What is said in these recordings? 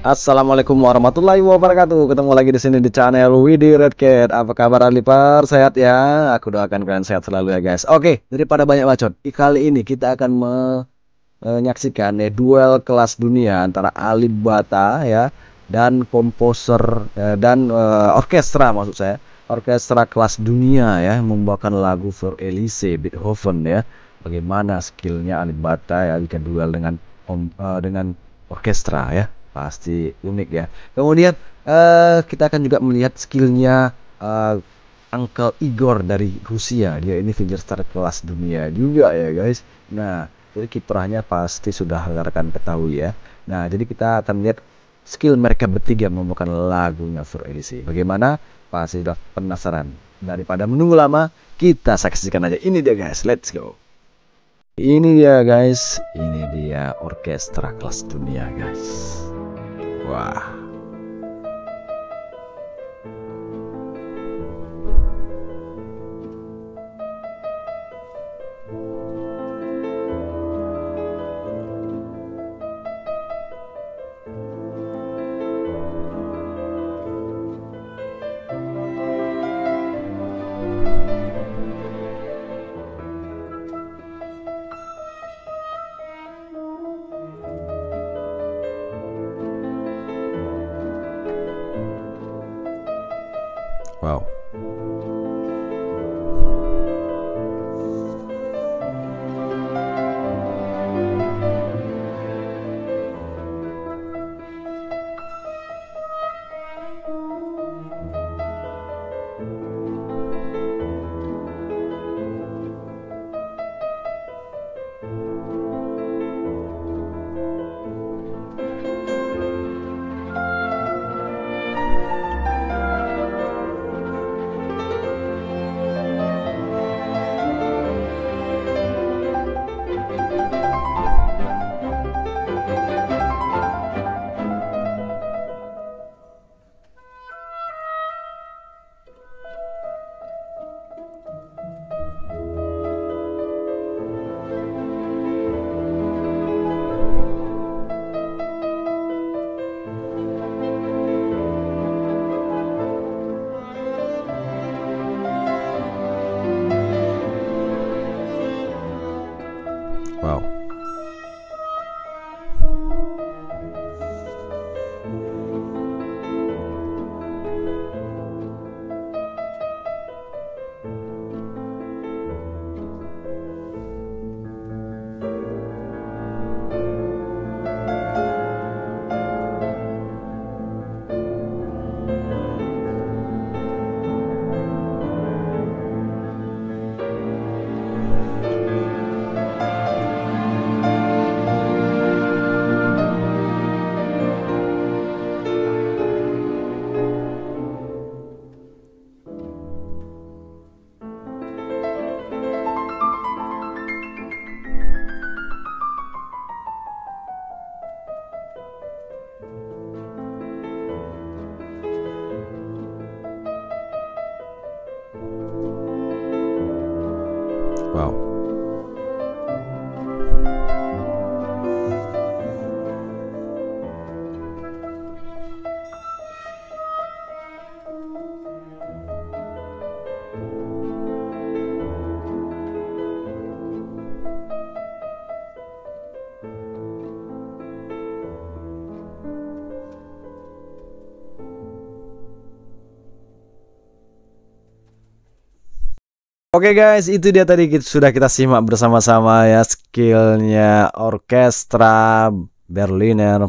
Assalamualaikum warahmatullahi wabarakatuh. Ketemu lagi di sini di channel Widi Redcat. Apa kabar Alipar? Sehat ya? Aku doakan kalian sehat selalu ya guys. Oke, daripada banyak bacot, kali ini kita akan menyaksikan ya duel kelas dunia antara Alip Bata ya dan komposer dan orkestra, maksud saya orkestra kelas dunia ya, membawakan lagu Für Elise Beethoven ya. Bagaimana skillnya Alip Bata ya jika duel dengan orkestra ya? Pasti unik ya. Kemudian kita akan juga melihat skillnya Uncle Igor dari Rusia. Dia ini fingerstyle kelas dunia juga ya guys. Nah, jadi kiprahnya pasti sudah rekan ketahui ya. Nah, jadi kita akan lihat skill mereka bertiga membuatkan lagunya Für Elise. Bagaimana? Pasti sudah penasaran. Daripada menunggu lama, kita saksikan aja. Ini dia guys, let's go. Ini dia guys, ini dia orkestra kelas dunia guys. Wah. Wow. Wow. Wow. Oke guys, itu dia tadi sudah kita simak bersama-sama ya skillnya orkestra Berliner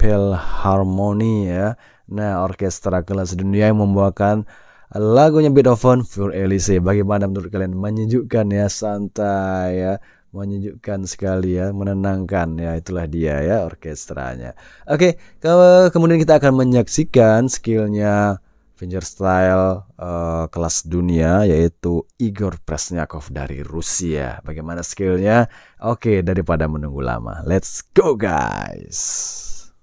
Philharmonie ya. Nah, orkestra kelas dunia yang membawakan lagunya Beethoven Für Elise. Bagaimana menurut kalian? Menyejukkan ya, santai ya, menyejukkan sekali ya, menenangkan ya. Itulah dia ya orkestranya. Oke, kemudian kita akan menyaksikan skillnya fingerstyle kelas dunia yaitu Igor Presnyakov dari Rusia. Bagaimana skillnya? Oke, daripada menunggu lama, let's go guys.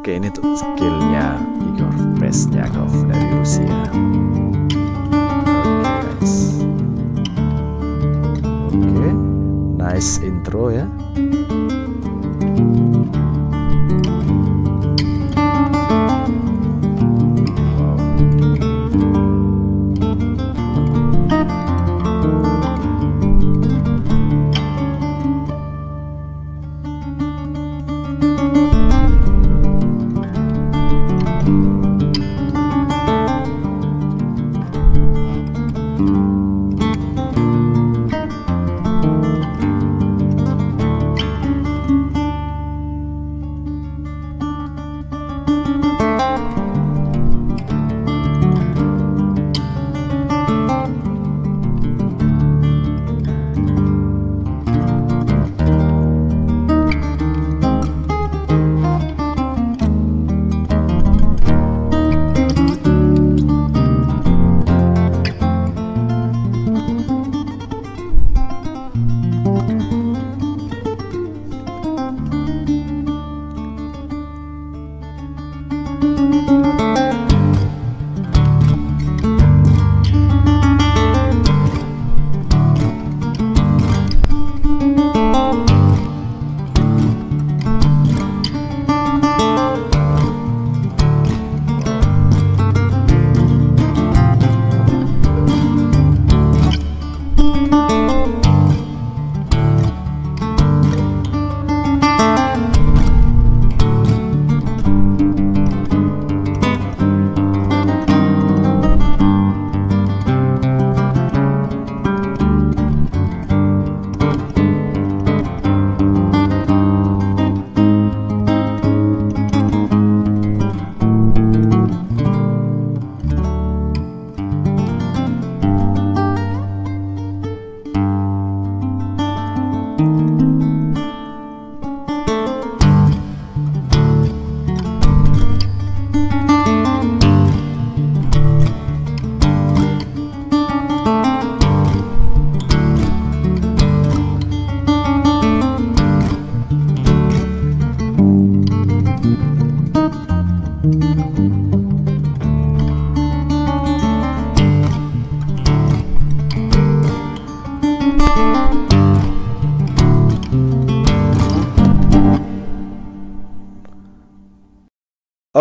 Oke, ini tuh skillnya Igor Presnyakov dari Rusia. Oke, guys. Oke, nice intro ya.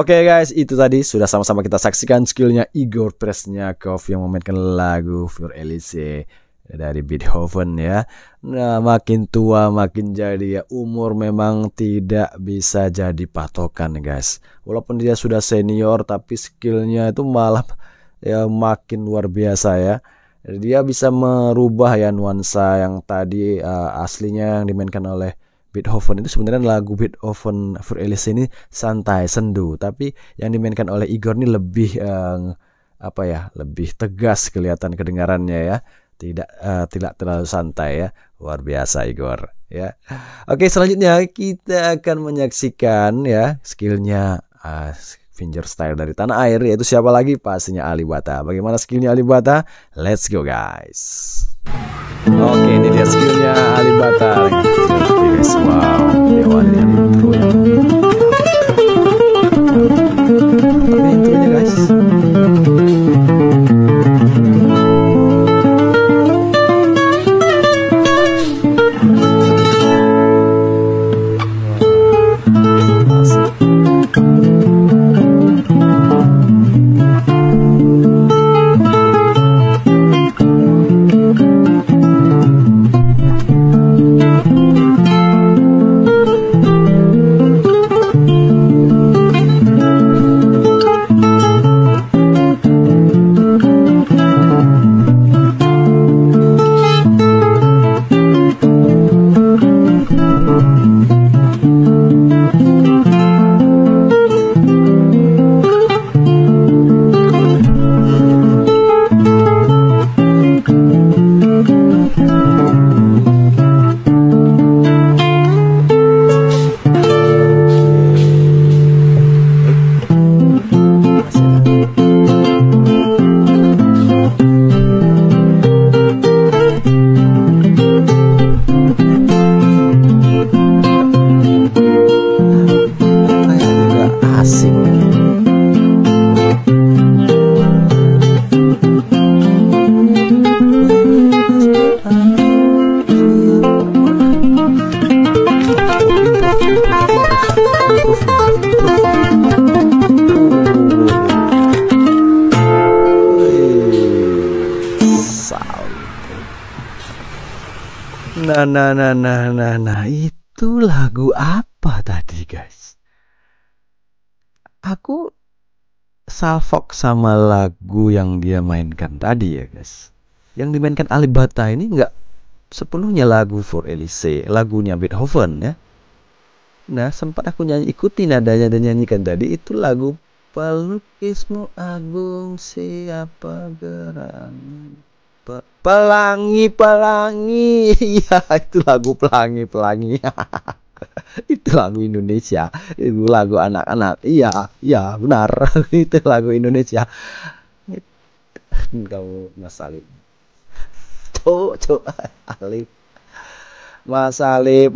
Oke guys, itu tadi sudah sama-sama kita saksikan skillnya Igor Presnyakov yang memainkan lagu Für Elise dari Beethoven ya. Nah, makin tua makin jadi ya, umur memang tidak bisa jadi patokan guys. Walaupun dia sudah senior tapi skillnya itu malah ya makin luar biasa ya. Dia bisa merubah ya nuansa yang tadi aslinya yang dimainkan oleh Beethoven itu. Sebenarnya lagu Beethoven Für Elise ini santai, sendu, tapi yang dimainkan oleh Igor ini lebih apa ya, lebih tegas kelihatan kedengarannya ya. Tidak terlalu santai ya. Luar biasa Igor ya. Oke, selanjutnya kita akan menyaksikan ya skillnya fingerstyle dari tanah air, yaitu siapa lagi, pastinya Alip Bata. Bagaimana skillnya Alip Bata? Let's go guys. Oke, ini dia skillnya Alip Bata. Wow, dewannya intronya. Ini intronya guys. Nah, itu lagu apa tadi guys? Aku salfok sama lagu yang dia mainkan tadi ya guys. Yang dimainkan Alip Bata ini nggak sepenuhnya lagu Für Elise, lagunya Beethoven ya. Nah, sempat aku ikuti nadanya dan nyanyikan tadi, itu lagu Pelukismu Agung Siapa Gerangan Pelangi-pelangi. Ya, itu lagu Pelangi-pelangi. Itu lagu Indonesia. Itu lagu anak-anak. Iya, iya benar. Itu lagu Indonesia. Kamu Mas Alip. Alip. Mas Alip.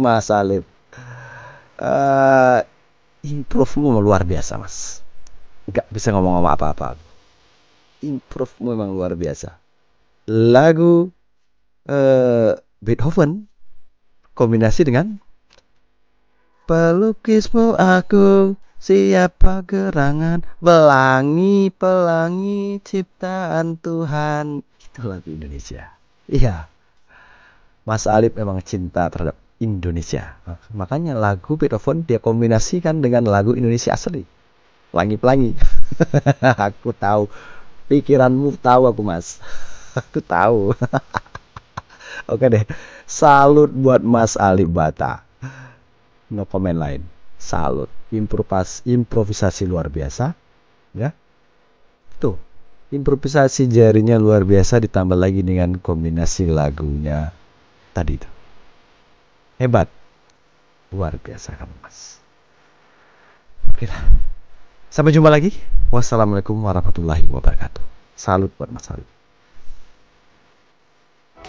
Improve-mu luar biasa, Mas. Gak bisa ngomong apa-apa. Improve-mu memang luar biasa. Lagu Beethoven kombinasi dengan Pelukismu Agung Siapa Gerangan Pelangi-pelangi Ciptaan Tuhan. Itu lagu Indonesia. Iya, Mas Alip memang cinta terhadap Indonesia. Makanya lagu Beethoven dia kombinasikan dengan lagu Indonesia asli, Pelangi-pelangi. Aku tahu pikiranmu, tahu aku Mas. Aku tahu. Oke deh, salut buat Mas Alip Bata. No comment lain. Salut, improvisasi luar biasa, ya. Tuh, improvisasi jarinya luar biasa ditambah lagi dengan kombinasi lagunya tadi itu. Hebat, luar biasa kamu Mas. Oke lah, sampai jumpa lagi. Wassalamualaikum warahmatullahi wabarakatuh. Salut buat Mas Alip.